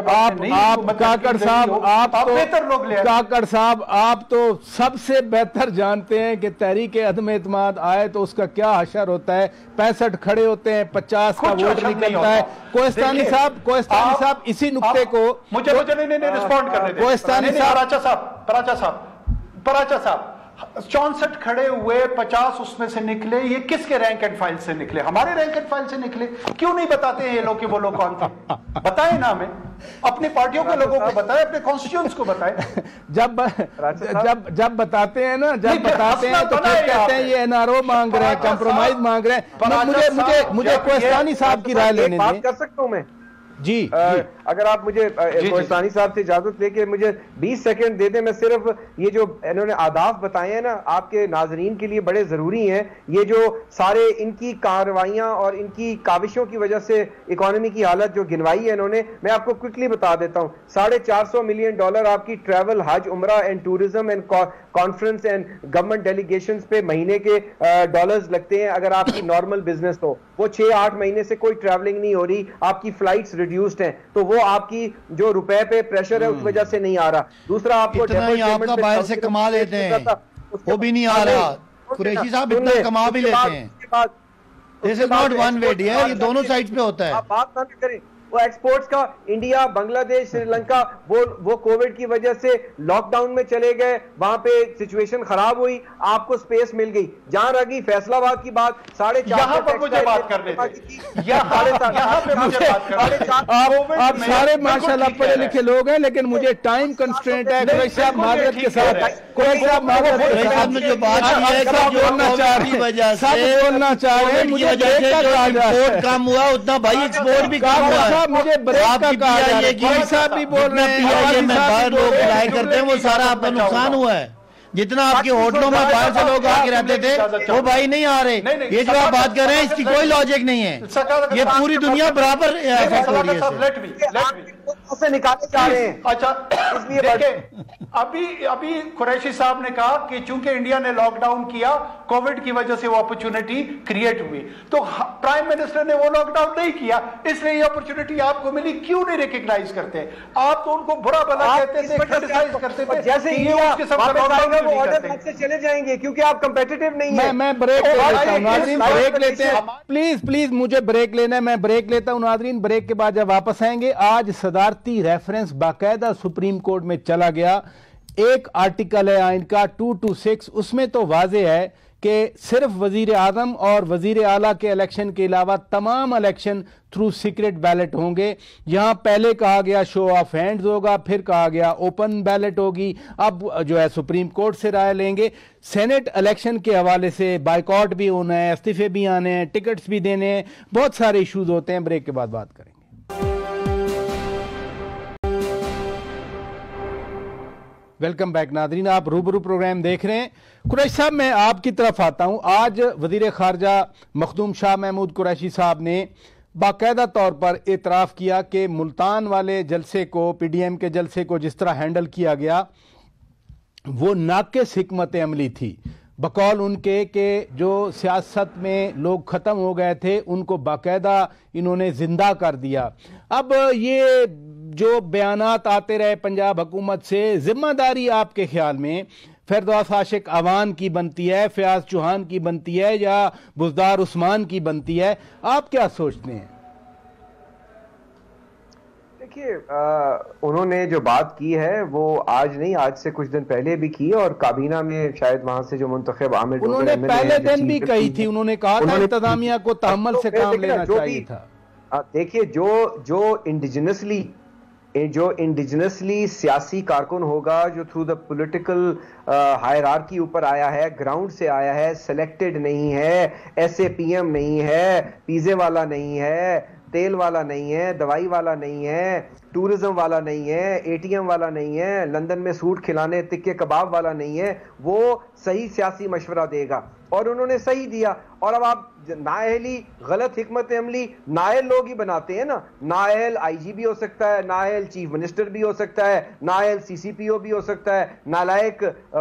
पार्लियामेंट। आप तो सबसे बेहतर जानते हैं कि तहरीक अदम एतमाद आए तो उसका क्या हशर होता है। पैंसठ खड़े होते हैं, पचास का वोट निकलता है। कोहिस्तानी साहब, कोहिस्तानी साहब इसी नुक्ते को मुझे मुझे नहीं नहीं रिस्पॉन्ड करने दें। कोहिस्तानी साहब, पराचा साहब, पराचा साहब, पराचा साहब चौंसठ खड़े हुए, पचास उसमें से निकले। ये किसके रैंक एंड फाइल से निकले? हमारे रैंक एंड फाइल से निकले। क्यों नहीं बताते हैं ये लोग कि वो लोग कौन थे? बताए ना हमें, अपनी पार्टियों के लोगों को बताए, अपने कॉन्स्टिट्यूएंट्स को बताए। जब जब जब बताते हैं ना, जब बताते हैं तो फिर कहते हैं ये एनआरओ मांग रहे हैं, कॉम्प्रोमाइज मांग रहे हैं। मुझे मुझे मुझे कोहिस्तानी साहब की राय लेने दें। जी, आ, जी अगर आप मुझे कोहिस्तानी साहब से इजाजत लेके मुझे बीस सेकंड दे दें, मैं सिर्फ ये जो इन्होंने आदाफ बताए हैं ना आपके नाजरीन के लिए बड़े ज़रूरी हैं, ये जो सारे इनकी कार्रवाइयाँ और इनकी काविशों की वजह से इकॉनमी की हालत जो गिनवाई है इन्होंने, मैं आपको क्विकली बता देता हूँ। साढ़े चार सौ मिलियन डॉलर आपकी ट्रैवल, हज, उमरा and tourism and conference and government delegation पे महीने के डॉलर्स लगते हैं। अगर आपकी नॉर्मल बिजनेस हो, वो छः आठ महीने से कोई ट्रैवलिंग नहीं हो रही, आपकी फ्लाइट्स रिड्यूस्ड हैं, तो वो आपकी जो रुपए पे प्रेशर है उस वजह से नहीं आ रहा। दूसरा आपको आपका बाहर से कमा लेते हैं, वो भी नहीं आ रहा। कुरैशी साहब इतना कमा भी लेते हैं, this is not one way dear, ये दोनों साइड पे होता है। आप बात ना करें वो एक्सपोर्ट्स का, इंडिया, बांग्लादेश, श्रीलंका, वो वो कोविड की वजह से लॉकडाउन में चले गए, वहां पे सिचुएशन खराब हुई, आपको स्पेस मिल गई। जहां रह गई फैसलाबाद की बात, साढ़े चार पर मुझे बात करने आप सारे माशाल्लाह पढ़े लिखे लोग हैं, लेकिन मुझे टाइम कंस्ट्रेंट है। माजरत के साथ बोलना चाह रहे हैं, काम हुआ उतना भाई एक्सपोर्ट भी काम हुआ, मुझे भी बोल रहे हैं बाहर लोग लाए करते हैं, वो सारा आपका नुकसान हुआ है। जितना आपके होटलों में बाहर से लोग आके रहते थे वो भाई नहीं आ रहे। ये जो आप बात कर रहे हैं इसकी कोई लॉजिक नहीं है, ये पूरी दुनिया बराबर से निकाले जा रहे हैं। अच्छा इसलिए अभी अभी कुरैशी साहब ने कहा कि चूंकि इंडिया ने लॉकडाउन किया कोविड की वजह से वो अपॉर्चुनिटी क्रिएट हुई, तो प्राइम मिनिस्टर ने वो लॉकडाउन नहीं किया इसलिए ये अपॉर्चुनिटी आपको मिली, क्यों नहीं रिकॉग्नाइज करते? आप तो उनको बुरा भला कहते थे, जैसे ऑर्डर से चले जाएंगे क्योंकि आप कम्पिटिटिव नहीं है। मैं ब्रेक ब्रेक लेते हैं, प्लीज प्लीज मुझे ब्रेक लेना है, मैं ब्रेक लेता हूँ। नाजरीन ब्रेक के बाद जब वापस आएंगे, आज सदारती रेफरेंस बाकायदा सुप्रीम कोर्ट में चला गया, एक आर्टिकल है आइन का टू टू सिक्स, उसमें तो वाजे है कि सिर्फ वजीर आजम और वजीर आला के इलेक्शन के अलावा तमाम इलेक्शन थ्रू सीक्रेट बैलेट होंगे। यहाँ पहले कहा गया शो ऑफ हैंड्स होगा, फिर कहा गया ओपन बैलेट होगी, अब जो है सुप्रीम कोर्ट से राय लेंगे। सेनेट इलेक्शन के हवाले से बाइकॉट भी होना है, इस्तीफे भी आने हैं, टिकट्स भी देने हैं, बहुत सारे इशूज होते हैं। ब्रेक के बाद बात करेंगे। वेलकम बैक नादरीन, आप रूबरू प्रोग्राम देख रहे हैं। कुरैशी साहब मैं आपकी तरफ आता हूं। आज वजीर खारजा मखदूम शाह महमूद कुरैशी साहब ने बाकायदा तौर पर एतराफ़ किया कि मुल्तान वाले जलसे को, पीडीएम के जलसे को जिस तरह हैंडल किया गया वो नाक़िस हिकमत अमली थी। बकौल उनके के जो सियासत में लोग ख़त्म हो गए थे उनको बाकायदा इन्होंने जिंदा कर दिया। अब ये जो बयानात आते रहे पंजाब हुकूमत से, जिम्मेदारी आपके ख्याल में फिरदौस आशिक अवान की बनती है, फयाज चौहान की बनती है या बुज़दार उस्मान की बनती है? आप क्या सोचते हैं? देखिए उन्होंने जो बात की है वो आज नहीं, आज से कुछ दिन पहले भी की और काबीना में शायद वहां से जो मुंतखब आमिर उन्होंने पहले दिन भी कही थी, उन्होंने कहा था इंतजामिया को तहम्मुल से काम लेना चाहिए था। देखिए जो जो इंडिजिनसली जो इंडिजिनसली सियासी कारकुन होगा, जो थ्रू द पॉलिटिकल हायरार्की ऊपर आया है, ग्राउंड से आया है, सेलेक्टेड नहीं है, ऐसे पीएम नहीं है, पिज़्ज़े वाला नहीं है, तेल वाला नहीं है, दवाई वाला नहीं है, टूरिज्म वाला नहीं है, एटीएम वाला नहीं है, लंदन में सूट खिलाने तिक्के कबाब वाला नहीं है, वो सही सियासी मशवरा देगा और उन्होंने सही दिया। और अब आप नाअहली, गलत हिकमत अमली, नाअहल लोग ही बनाते हैं ना, नाअहल आईजी भी हो सकता है, नाअहल चीफ मिनिस्टर भी हो सकता है, नाअहल सीसीपीओ भी हो सकता है, नालायक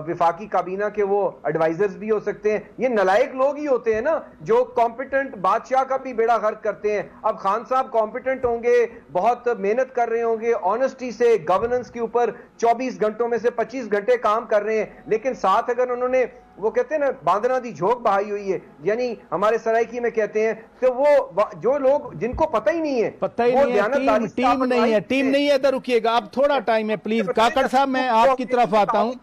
विफाकी काबीना के वो एडवाइजर्स भी हो सकते हैं। ये नालायक लोग ही होते हैं ना जो कॉम्पिटेंट बादशाह का भी बेड़ा गर्क करते हैं। अब खान साहब कॉम्पिटेंट होंगे, बहुत मेहनत कर रहे होंगे, ऑनेस्टी से गवर्नेंस के ऊपर चौबीस घंटों में से पच्चीस घंटे काम कर रहे हैं, लेकिन साथ अगर उन्होंने वो कहते हैं ना बांधना दी झोंक बहाई हुई है, यानी हमारे सरायकी में कहते हैं, तो वो जो लोग जिनको पता ही नहीं है, पता ही नहीं है, टीम, टीम नहीं है, टीम नहीं है तो रुकिएगा। आप थोड़ा टाइम है प्लीज। काकड़ साहब मैं आपकी तरफ आता हूँ।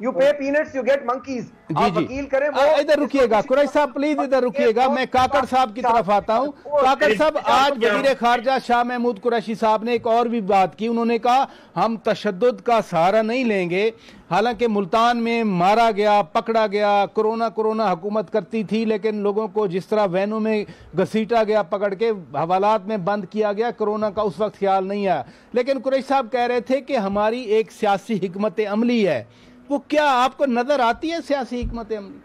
You pay peanuts, you get monkeys. आप वकील करें, इधर रुकिएगा कुरैशी साहब प्लीज, इधर रुकिएगा। मैं काकड़ साहब की तरफ आता हूँ। काकड़ साहब आज वजीर खारजा शाह महमूद कुरैशी साहब ने एक और भी बात की, उन्होंने कहा हम तशद्दुद का सहारा नहीं लेंगे, हालांकि मुल्तान में मारा गया, पकड़ा गया, कोरोना कोरोना हुकूमत करती थी, लेकिन लोगों को जिस तरह वैनों में घसीटा गया, पकड़ के हवालात में बंद किया गया, कोरोना का उस वक्त ख्याल नहीं आया। लेकिन कुरैशी साहब कह रहे थे कि हमारी एक सियासी हिकमत अमली है, वो क्या आपको नज़र आती है सियासी हिकमत अमली?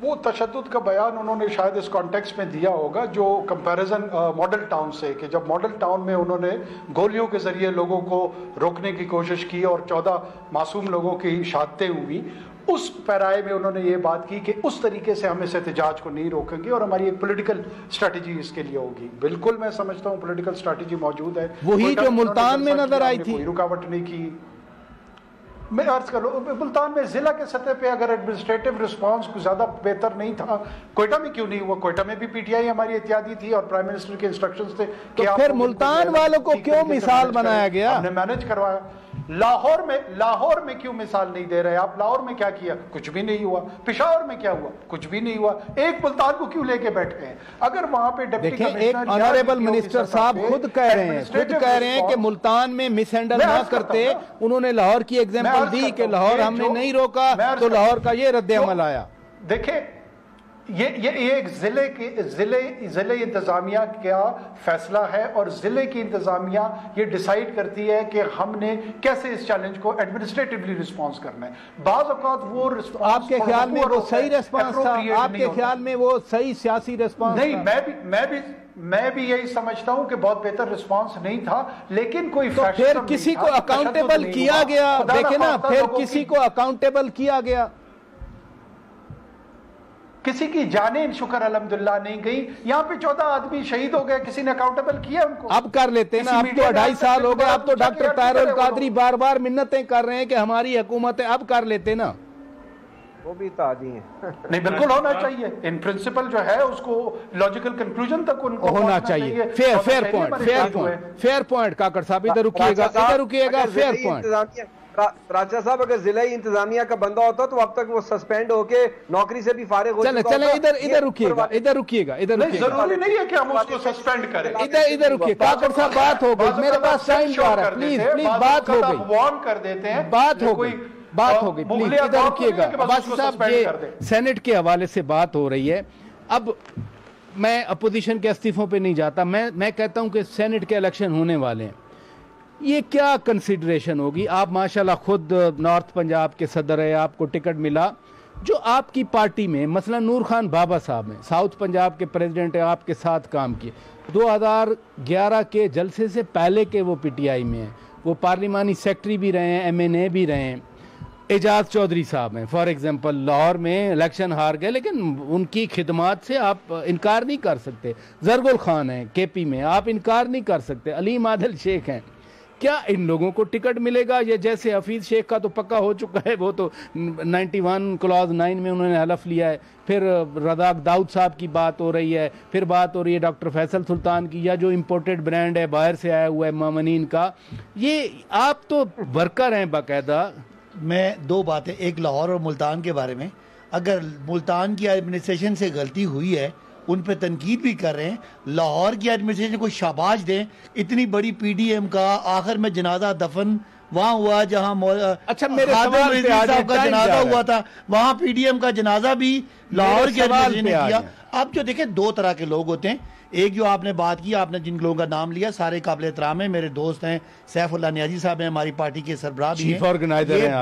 वो तशद्दुद का बयान उन्होंने शायद इस कॉन्टेक्स्ट में दिया होगा, जो कंपैरिजन मॉडल टाउन से, कि जब मॉडल टाउन में उन्होंने गोलियों के जरिए लोगों को रोकने की कोशिश की और चौदह मासूम लोगों की शहादतें हुई, उस पैराए में उन्होंने ये बात की कि उस तरीके से हम इस एहतजाज को नहीं रोकेंगे और हमारी एक पॉलिटिकल स्ट्रैटेजी इसके लिए होगी। बिल्कुल मैं समझता हूँ पॉलिटिकल स्ट्रैटेजी मौजूद है, वही जो मुल्तान में नजर आई थी, कोई रुकावट नहीं की। मैं अर्ज कर लूँ, मुल्तान में ज़िला के सतह पे अगर एडमिनिस्ट्रेटिव रिस्पांस कुछ ज़्यादा बेहतर नहीं था, कोयटा में क्यों नहीं हुआ? कोयटा में भी पीटीआई हमारी एहतियाती थी और प्राइम मिनिस्टर के इंस्ट्रक्शंस थे। तो फिर मुल्तान वालों को क्यों मिसाल बनाया गया? हमने मैनेज करवाया। लाहौर में, लाहौर में क्यों मिसाल नहीं दे रहे आप? लाहौर में क्या किया? कुछ भी नहीं हुआ। पिशावर में क्या हुआ? कुछ भी नहीं हुआ। एक मुल्तान को क्यों लेके बैठे हैं? अगर वहां पे डिप्टी कमिश्नर ऑनरेबल मिनिस्टर साहब खुद कह रहे हैं, खुद कह रहे हैं कि मुल्तान में मिसहैंडल ना करते। उन्होंने लाहौर की एग्जाम्पल दी कि लाहौर हमने नहीं रोका तो लाहौर का ये रद्द अमल आया। देखे, ये ये ये एक ज़िले के ज़िले ज़िले इंतज़ामिया का फैसला है और ज़िले की इंतज़ामिया ये डिसाइड करती है कि हमने कैसे इस चैलेंज को एडमिनिस्ट्रेटिवली रिस्पॉन्स करना है। बाज़ औक़ात वो आपके ख्याल में वो सही रिस्पॉन्स था? आपके ख्याल में वो सही सियासी रिस्पॉन्स नहीं? मैं भी मैं भी मैं भी यही समझता हूं कि बहुत बेहतर रिस्पांस नहीं था, लेकिन कोई तो फिर किसी को अकाउंटेबल किया गया। देखे ना, फिर किसी को अकाउंटेबल किया गया, किसी की जानें शुक्र अल्हम्दुलिल्लाह नहीं गई। यहाँ पे चौदह आदमी शहीद हो गए, किसी ने अकाउंटेबल किया उनको? अब कर लेते हैं ना, अब तो ढाई साल हो गए, अब तो डॉक्टर ताहिर उल कादरी बार बार मिन्नतें कर रहे हैं कि हमारी हुकूमत है, अब कर लेते ना। वो भी तादी है। नहीं, बिल्कुल होना चाहिए। इन प्रिंसिपल जो है उसको लॉजिकल कंक्लूजन तक उनको होना चाहिए। Fair fair point, fair point, fair point. Kakar साहब इधर रुकिएगा, इधर रुकिएगा। फेयर पॉइंट प्राचा साहब, अगर जिला इंतजामिया का बंदा होता तो अब तक वो सस्पेंड होके नौकरी से भी फारिग हो चुका होता। चले, इधर इधर रुकिएगा, इधर रुकिएगा, इधर रुकिएगा। जरूरी नहीं है कि हम उसको सस्पेंड करें। इधर इधर रुकिए, काकड़ साहब बात हो गई, मेरे पास टाइम आ रहा है, प्लीज प्लीज बात हो गई, वार्न कर देते हैं, बात हो गई, बात हो गई, प्लीज इधर रुकिएगा। अब्बासी साहब, ये सेनेट के हवाले से बात हो रही है। अब मैं अपोजिशन के इस्तीफों पर नहीं जाता, मैं मैं कहता हूँ कि सेनेट के इलेक्शन होने वाले हैं, ये क्या कंसिडरेशन होगी? आप माशाल्लाह खुद नॉर्थ पंजाब के सदर है, आपको टिकट मिला। जो आपकी पार्टी में मसलन नूर खान बाबा साहब हैं, साउथ पंजाब के प्रेसिडेंट हैं, आपके साथ काम किए, दो हज़ार ग्यारह के जलसे से पहले के वो पीटीआई में हैं, वो पार्लिमानी सेक्रेटरी भी रहे हैं, एमएनए भी रहे हैं। एजाज चौधरी साहब हैं फॉर एग्जांपल, लाहौर में इलेक्शन हार गए, लेकिन उनकी खिदमत से आप इनकार नहीं कर सकते। जरगुल खान हैं केपी में, आप इनकार नहीं कर सकते। अलीम आदिल शेख हैं, क्या इन लोगों को टिकट मिलेगा? या जैसे हफीज शेख का तो पक्का हो चुका है, वो तो इक्यानवे क्लॉज नाइन में उन्होंने हलफ लिया है। फिर रदाक दाऊद साहब की बात हो रही है, फिर बात हो रही है डॉक्टर फैसल सुल्तान की, या जो इम्पोर्टेड ब्रांड है बाहर से आया हुआ है मामनीन का। ये आप तो वर्कर हैं बाकायदा। मैं दो बातें, एक लाहौर और मुल्तान के बारे में। अगर मुल्तान की एडमिनिस्ट्रेशन से गलती हुई है, उन पर तनकीद भी कर रहे हैं। लाहौर की एडमिनिस्ट्रेशन को शाबाश दें, इतनी बड़ी पीडीएम का आखिर में जनाजा दफन वहाँ हुआ जहाँ अच्छा साहब का जनाजा हुआ था, वहाँ पीडीएम का जनाजा भी लाहौर के एडमिनिस्ट्रेशन ने किया। अब जो देखें, दो तरह के लोग होते हैं। एक जो आपने बात की, आपने जिन लोगों का नाम लिया सारे काबिल एहतराम है, मेरे दोस्त हैं, सैफ उल्लाह नियाजी साहब हैं, हमारी पार्टी के सरबराह भी हैं,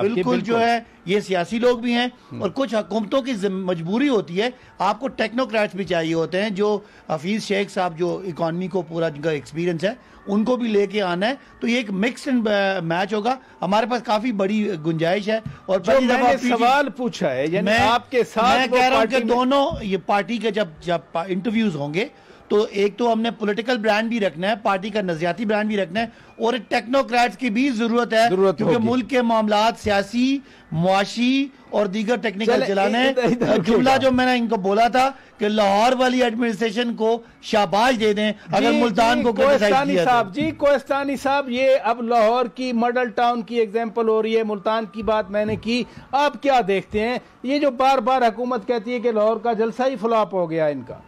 बिल्कुल जो है ये सियासी लोग भी हैं। और कुछ हुकूमतों की मजबूरी होती है, आपको टेक्नोक्रेट्स भी चाहिए होते हैं। जो हफीज़ शेख साहब, जो इकॉनमी को पूरा जिनका एक्सपीरियंस है, उनको भी लेके आना है। तो ये एक मिक्स एंड मैच होगा। हमारे पास काफी बड़ी गुंजाइश है। और जो मैंने सवाल पूछा है, यानी आपके साथ मैं कह रहा हूँ कि दोनों ये पार्टी के जब जब इंटरव्यूज होंगे तो एक तो हमने पॉलिटिकल ब्रांड भी रखना है, पार्टी का नजरियाती ब्रांड भी रखना है, और टेक्नोक्रेट्स की भी जरूरत है, क्योंकि मुल्क के मामलात सियासी, मुआशी और दीगर टेक्निकल जलाने। जुमला जो मैंने इनको बोला था कि लाहौर वाली एडमिनिस्ट्रेशन को शाबाश दे दें, अगर मुल्तान को कोस्तानी साहब जी, कोस्तानी साहब, ये अब लाहौर की मॉडल टाउन की एग्जाम्पल हो रही है, मुल्तान की बात मैंने की। आप क्या देखते हैं, ये जो बार बार हुकूमत कहती है कि लाहौर का जलसा ही फ्लॉप हो गया इनका?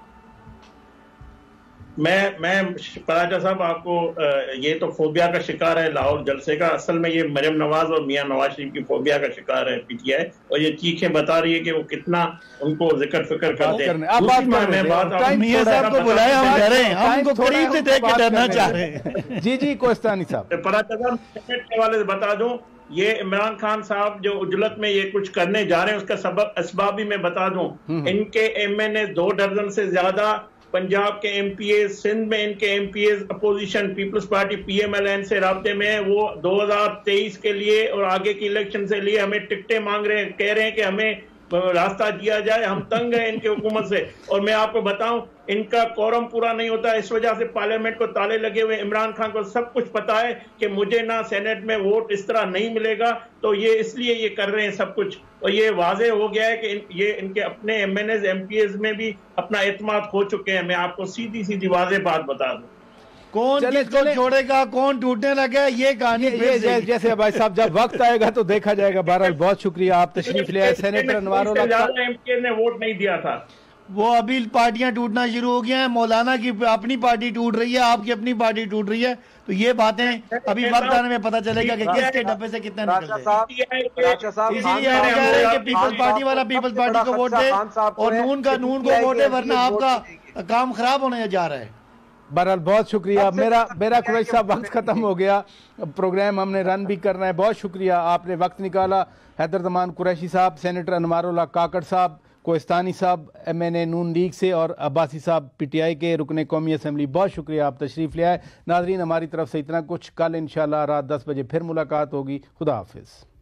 मैं मैं पराचा साहब आपको ये तो फोबिया का शिकार है लाहौर जलसे का, असल में ये मरियम नवाज और मियां नवाज शरीफ की फोबिया का शिकार है पीटीआई, और ये चीखें बता रही है कि वो कितना उनको जिक्र फिक्र कर दे। आप बात मैं बात मियां साहब को बुलाए, हम डर रहे हैं, हम तो थोड़ी से देख के डरना चाह रहे हैं। जी जी कोस्तानी साहब, पराचा साहब के हवाले से बता दूं, ये इमरान खान साहब जो उजलत में ये कुछ करने जा रहे हैं उसका सबब असबाब भी मैं बता दूं। इनके एमएनए दो दर्जन से ज्यादा, पंजाब के एमपीए, सिंध में इनके MPA, opposition peoples Party PMLN से राब्ते में, वो दो हज़ार तेईस के लिए और आगे की इलेक्शन से लिए हमें टिकटें मांग रहे हैं, कह रहे हैं कि हमें रास्ता दिया जाए, हम तंग हैं इनकी हुकूमत से। और मैं आपको बताऊं, इनका कोरम पूरा नहीं होता, इस वजह से पार्लियामेंट को ताले लगे हुए। इमरान खान को सब कुछ पता है कि मुझे ना सेनेट में वोट इस तरह नहीं मिलेगा, तो ये इसलिए ये कर रहे हैं सब कुछ। और ये वाजे हो गया है कि इन, ये इनके अपने एमएनएस एमपीएस में भी अपना एतमाद खो चुके हैं। मैं आपको सीधी सीधी वाजे बात बता दूं, कौन किसको छोड़ेगा, कौन टूटने लगा, ये कहानी जैसे भाई साहब जब वक्त आएगा तो देखा जाएगा। बहरहाल बहुत शुक्रिया आप तशरीफ ले आए। सेनेटर अनवार उल हक एमपीएस ने वोट नहीं दिया था, वो अभी पार्टियां टूटना शुरू हो गई हैं, मौलाना की अपनी पार्टी टूट रही है, आपकी अपनी पार्टी टूट रही है, तो ये बातें अभी वक्त आने में पता चलेगा कि किसके डब्बे से कितना निकलता। पीपल्स पार्टी वाला पीपल्स पार्टी को वोट दे और नून का नून को वोट दे, वरना आपका काम खराब होने जा रहा है। बहरहाल बहुत शुक्रिया। मेरा मेरा कुरैशी साहब वक्त ख़त्म हो गया, प्रोग्राम हमने रन भी करना है। बहुत शुक्रिया आपने वक्त निकाला। हैदर जमान कुरैशी साहब, सेनेटर अनवार उल हक काकड़ साहब, कोस्तानी साहब MNA Noon League से, और अब्बासी साहब पी टी आई के रुकने कौमी असम्बली, बहुत शुक्रिया आप तशरीफ़ ले आए। नाजरीन हमारी तरफ से इतना कुछ, कल इंशाल्लाह रात दस बजे फिर मुलाकात होगी। खुदा हाफिज़।